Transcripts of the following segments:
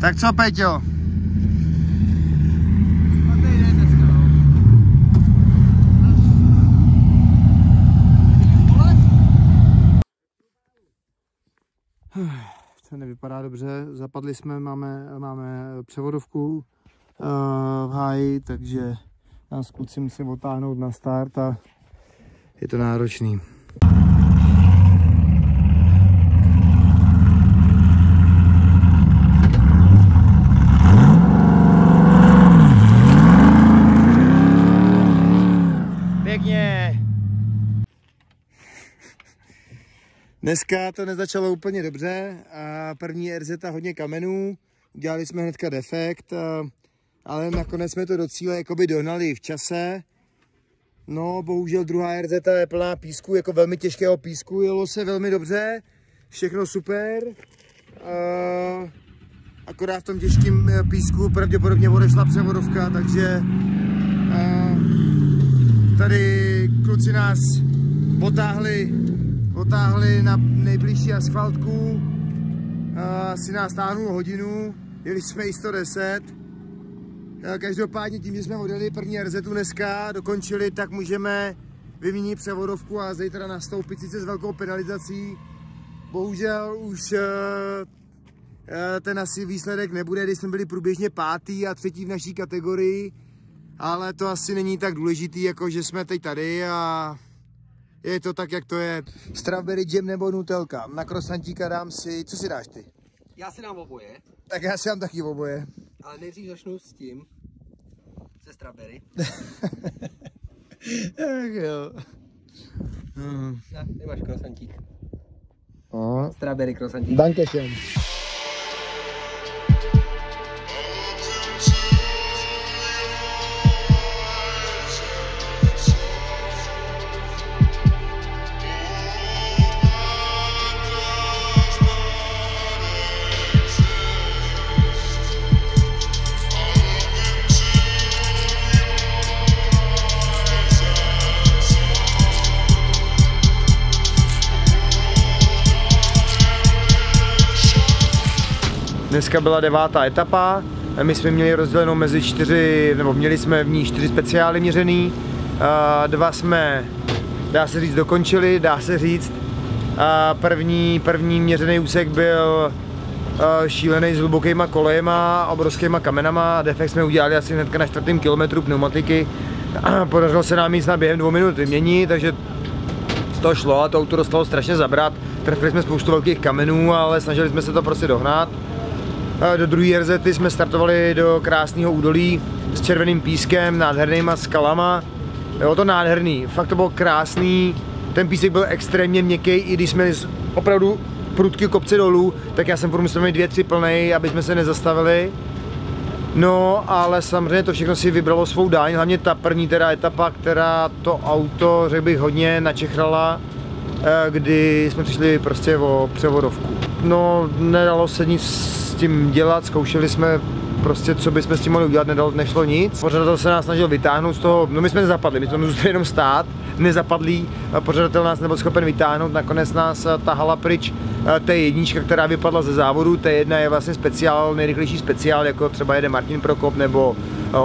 Tak co, Peťo? To nevypadá dobře, zapadli jsme, máme převodovku v háji, takže nás kluci musí otáhnout na start a je to náročný. Pěkně! Dneska to nezačalo úplně dobře a první RZ hodně kamenů, udělali jsme hnedka defekt, ale nakonec jsme to do cíle jakoby dohnali v čase. No, bohužel druhá RZ je plná písku, jako velmi těžkého písku, jelo se velmi dobře, všechno super. Akorát v tom těžkém písku pravděpodobně odešla převodovka, takže tady kluci nás otáhli na nejbližší asfaltku, asi nás táhnul hodinu, jeli jsme i 110. Každopádně tím, že jsme odjeli první RZ-u dneska, dokončili, tak můžeme vyměnit převodovku a zítra nastoupit sice s velkou penalizací. Bohužel už ten asi výsledek nebude, když jsme byli průběžně pátý a třetí v naší kategorii, ale to asi není tak důležitý, jako že jsme teď tady a je to tak, jak to je. Strawberry jam nebo nutelka? Na krosantíka dám si, co si dáš ty? Já si dám oboje. Tak já si dám taky oboje. Ale nejdřív začnu s tím, se strawberry. Tak jo. Tady máš krosantík. No. Strawberry krosantík. Dankeschön. Dneska byla 9. etapa, my jsme měli rozdělenou mezi 4, nebo měli jsme v ní 4 speciály měřený, 2 jsme, dá se říct, dokončili, dá se říct. První měřený úsek byl šílený s hlubokýma kolejema, obrovskýma kamenama, defekt jsme udělali asi hnedka na 4. kilometru pneumatiky, podařilo se nám jíst na během 2 minut vyměnit, takže to šlo a to auto dostalo strašně zabrat, trefili jsme spoustu velkých kamenů, ale snažili jsme se to prostě dohnat. Do druhé RZ jsme startovali do krásného údolí s červeným pískem, nádhernýma skalama. Bylo to nádherný, fakt to bylo krásný. Ten písek byl extrémně měkký, i když jsme opravdu prudky kopce dolů, tak já jsem musel mít 2-3 plnej, aby jsme se nezastavili. No, ale samozřejmě to všechno si vybralo svou daň, hlavně ta první teda etapa, která to auto, řekl bych, hodně načechrala, kdy jsme přišli prostě o převodovku. No, nedalo se nic s tím dělat, zkoušeli jsme prostě, co bychom s tím mohli udělat, nešlo nic. Pořadatel se nás snažil vytáhnout z toho, no my jsme nezapadli, my jsme zůstali jenom stát, nezapadlí, pořadatel nás nebyl schopen vytáhnout, nakonec nás tahala pryč T1, která vypadla ze závodu. T1 je vlastně speciál, nejrychlejší speciál, jako třeba jede Martin Prokop nebo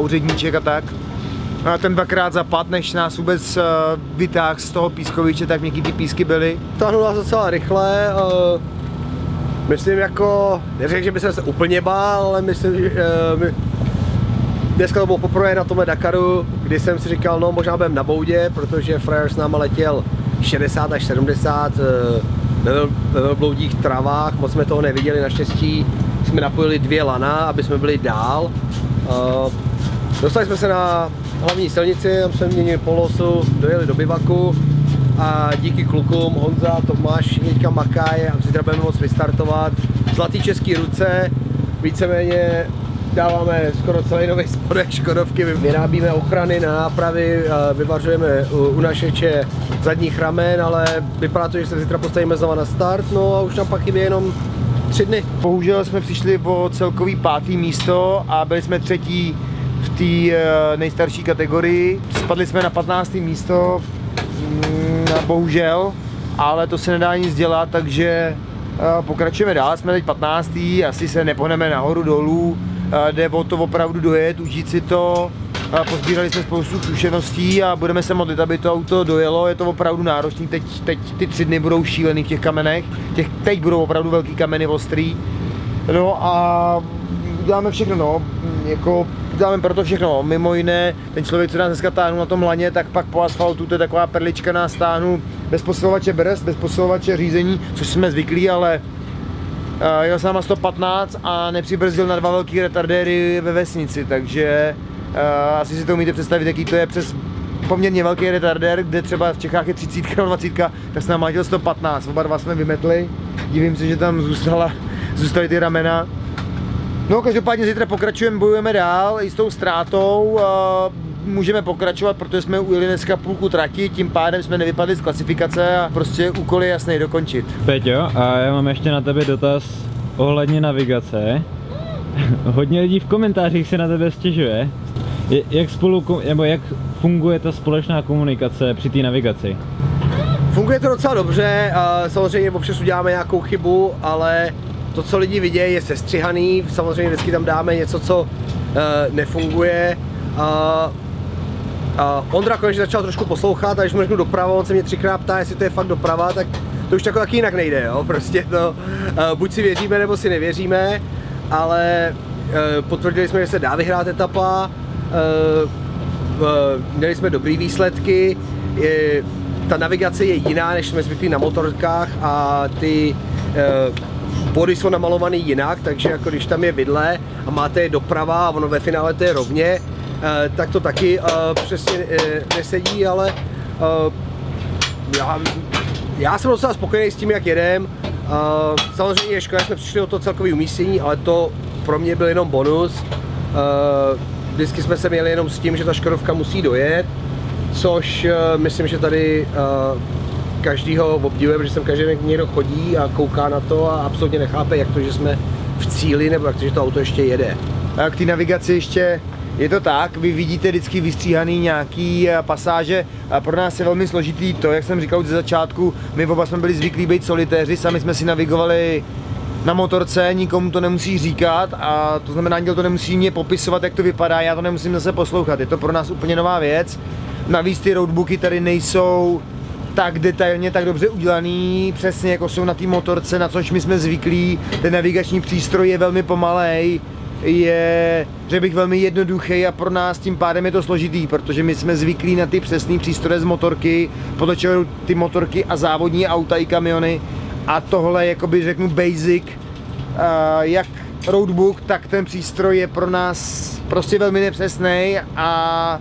Úředníček a tak. Ten dvakrát zapad, než nás vůbec vytáhl z toho pískoviče, tak měkký ty písky byly. Táhnul nás docela rychle. Myslím, jako, neřekl, že bych se úplně bál, ale myslím, že dneska to bylo poprvé na tomhle Dakaru, kdy jsem si říkal, no možná budeme na boudě, protože frajer s náma letěl 60 až 70 ve velbloudích travach, moc jsme toho neviděli, naštěstí jsme napojili 2 lana, aby jsme byli dál. Dostali jsme se na hlavní silnici, tam jsme měnili polosu, dojeli do bivaku. A díky klukům, Honza, Tomáš, teďka Makaj a zítra budeme moc vystartovat. Zlatý český ruce, víceméně dáváme skoro celý nový spodek škodovky, vyrábíme ochrany, nápravy, vyvařujeme unašeče zadních ramen, ale vypadá to, že se zítra postavíme znova na start, no a už nám pak chybí jenom 3 dny. Bohužel jsme přišli o celkový 5. místo a byli jsme 3. v té nejstarší kategorii. Spadli jsme na 15. místo. Bohužel, ale to se nedá nic dělat, takže Pokračujeme dál, jsme teď 15. Asi se nepohneme nahoru dolů, jde o to opravdu dojet, užít si to. Pozbírali jsme spoustu zkušeností a budeme se modlit, aby to auto dojelo. Je to opravdu náročný, teď ty 3 dny budou šílený v těch kamenech. Teď budou opravdu velký kameny ostrý. No a děláme všechno, no. Jako, děláme proto všechno. Mimo jiné, ten člověk, co nás dneska táhnul na tom laně, tak pak po asfaltu, to je taková perlička, nás táhnul bez posilovače brzd, bez posilovače řízení, což jsme zvyklí, ale jel jsem na 115 a nepřibrzdil na 2 velký retardéry ve vesnici, takže asi si to umíte představit, jaký to je přes poměrně velký retardér, kde třeba v Čechách je 30 nebo 20, tak jsem námátil 115, oba dva jsme vymetli, divím se, že tam zůstaly ty ramena. No, každopádně zítra pokračujeme, bojujeme dál i s tou ztrátou, můžeme pokračovat, protože jsme ujeli dneska půlku trati, tím pádem jsme nevypadli z klasifikace a prostě úkol je jasný dokončit. Peťo, a já mám ještě na tebe dotaz ohledně navigace. Hodně lidí v komentářích se na tebe stěžuje. Jak funguje ta společná komunikace při té navigaci? Funguje to docela dobře, samozřejmě občas uděláme nějakou chybu, ale to, co lidi vidějí, je sestřihaný, samozřejmě vždycky tam dáme něco, co nefunguje. Ondra konečně začal trošku poslouchat, a když mu řeknu doprava, on se mě 3krát ptá, jestli to je fakt doprava, tak to už tak taky jinak nejde, jo? Prostě to, buď si věříme, nebo si nevěříme, ale potvrdili jsme, že se dá vyhrát etapa, měli jsme dobrý výsledky, ta navigace je jiná, než jsme zvyklí na motorkách a ty body jsou namalované jinak, takže jako když tam je vidle a máte je doprava a ono ve finále to je rovně, tak to taky přesně nesedí, ale já jsem docela spokojený s tím, jak jedem. Samozřejmě je škoda, že jsme přišli o to celkové umístění, ale to pro mě byl jenom bonus. Vždycky jsme se měli jenom s tím, že ta Škodovka musí dojet, což myslím, že tady každýho obdivuje, protože sem každý někdo chodí a kouká na to a absolutně nechápe, jak to, že jsme v cíli, nebo jak to, že to auto ještě jede. A k té navigaci ještě je to tak, vy vidíte vždycky vystříhaný nějaký pasáže a pro nás je velmi složitý to, jak jsem říkal už ze začátku, my oba jsme byli zvyklí být solitéři, sami jsme si navigovali na motorce, nikomu to nemusí říkat a to znamená, nikdo to nemusí mě popisovat, jak to vypadá, já to nemusím zase poslouchat, je to pro nás úplně nová věc, navíc ty roadbooky tady nejsou tak detailně, tak dobře udělaný, přesně jako jsou na té motorce, na což my jsme zvyklí, ten navigační přístroj je velmi pomalej, je, že bych velmi jednoduchý a pro nás tím pádem je to složitý, protože my jsme zvyklí na ty přesné přístroje z motorky, podle čeho ty motorky a závodní auta i kamiony a tohle jakoby řeknu basic, jak roadbook, tak ten přístroj je pro nás prostě velmi nepřesný a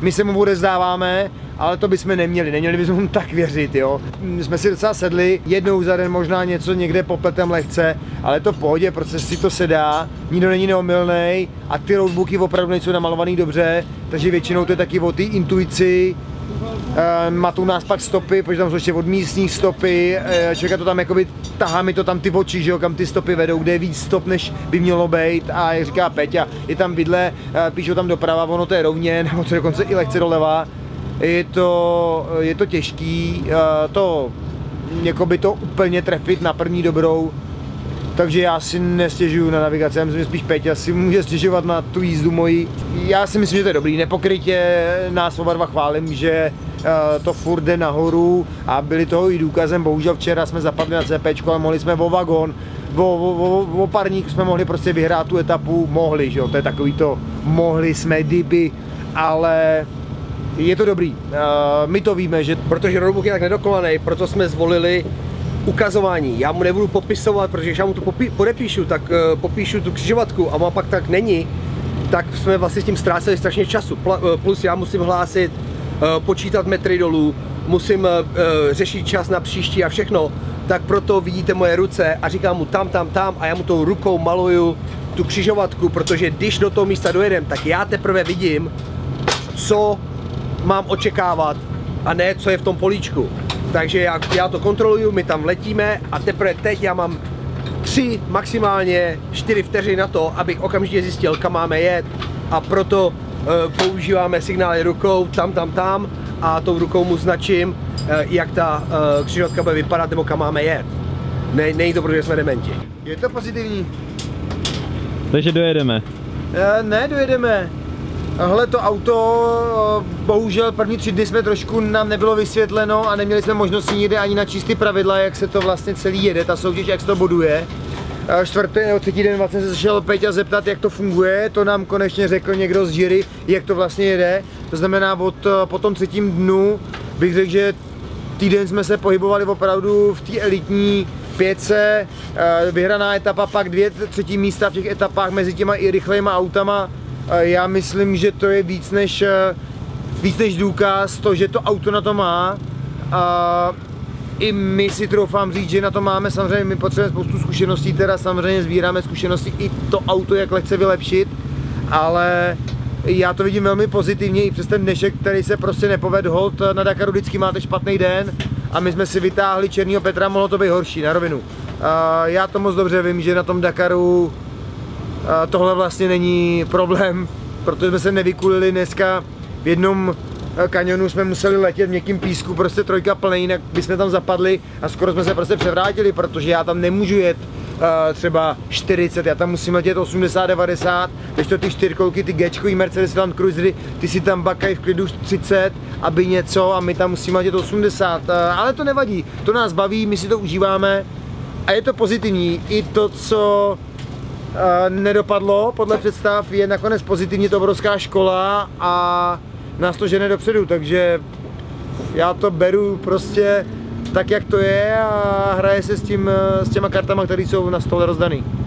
my se mu odevzdáváme, ale to bychom neměli bychom mu tak věřit, jo. My jsme si docela sedli, jednou za den možná něco někde popletem lehce, ale to v pohodě, protože si to sedá, nikdo není neomylnej a ty roadbooky opravdu nejsou namalovaný dobře, takže většinou to je taky o té intuici, matou nás pak stopy, protože tam jsou ještě od místních stopy, člověka to tam jakoby tahá mi to tam ty oči, že jo, kam ty stopy vedou, kde je víc stop, než by mělo být a jak říká Peťa, je tam vidle, píšou tam doprava, ono to je rovně, nebo to dokonce i lehce doleva. Je to těžký, to úplně trefit na první dobrou, takže já si nestěžuju na navigaci, já myslím, že spíš Peťa si může stěžovat na tu jízdu moji. Já si myslím, že to je dobrý, nepokrytě nás oba dva chválím, že to furt jde nahoru a byli toho i důkazem, bohužel včera jsme zapadli na CPčko, ale mohli jsme o vagon, o parník jsme mohli prostě vyhrát tu etapu, mohli, že jo, to je takový to, mohli jsme, kdyby, ale je to dobrý, my to víme, že protože roadbook je tak nedokolaný, proto jsme zvolili ukazování. Já mu nebudu popisovat, protože když já mu to podepíšu, tak popíšu tu křižovatku a má pak tak není, tak jsme vlastně s tím ztráceli strašně času. Plus já musím hlásit, počítat metry dolů, musím řešit čas na příští a všechno, tak proto vidíte moje ruce a říkám mu tam a já mu tou rukou maluju tu křižovatku, protože když do toho místa dojedem, tak já teprve vidím, co mám očekávat a ne, co je v tom políčku. Takže já to kontroluju, my tam letíme a teprve teď já mám 3, maximálně 4 vteřiny na to, abych okamžitě zjistil, kam máme jet a proto používáme signály rukou tam a tou rukou mu značím, jak ta křižovatka bude vypadat nebo kam máme jet. Ne, není to, protože jsme dementi. Je to pozitivní. Takže dojedeme. Ne, dojedeme. Hle, to auto, bohužel první 3 dny jsme nám nebylo vysvětleno a neměli jsme možnost si nikde ani načíst ty pravidla, jak se to vlastně celý jede, ta soutěž, jak se to boduje. Čtvrtý nebo třetí den vlastně se zašel Peťa zeptat, jak to funguje, to nám konečně řekl někdo z jury, jak to vlastně jede. To znamená, po tom 3. dnu bych řekl, že týden jsme se pohybovali opravdu v té elitní pětce, vyhraná etapa, pak 2 třetí místa v těch etapách mezi těma i rychlejma autama. Já myslím, že to je víc než důkaz to, že to auto na to má. A i my si troufám říct, že na to máme, samozřejmě my potřebujeme spoustu zkušeností, teda samozřejmě sbíráme zkušenosti i to auto, jak lehce vylepšit, ale já to vidím velmi pozitivně i přes ten dnešek, který se prostě nepovedl, holt na Dakaru vždycky máte špatný den a my jsme si vytáhli černýho Petra, mohlo to být horší, na rovinu. Já to moc dobře vím, že na tom Dakaru tohle vlastně není problém, protože jsme se nevykulili dneska v jednom kanionu jsme museli letět v měkkým písku, prostě trojka plný, jinak bychom tam zapadli a skoro jsme se prostě převrátili, protože já tam nemůžu jet třeba 40, já tam musím letět 80, 90, když to ty 4, ty Gčkový Mercedes Land Cruisery, ty si tam bakají v klidu 30, aby něco a my tam musíme letět 80, ale to nevadí, to nás baví, my si to užíváme a je to pozitivní, i to, co nedopadlo podle představ, je nakonec pozitivní, to obrovská škola a nás to žene dopředu, takže já to beru prostě tak, jak to je a hraje se s těma kartama, které jsou na stole rozdaný.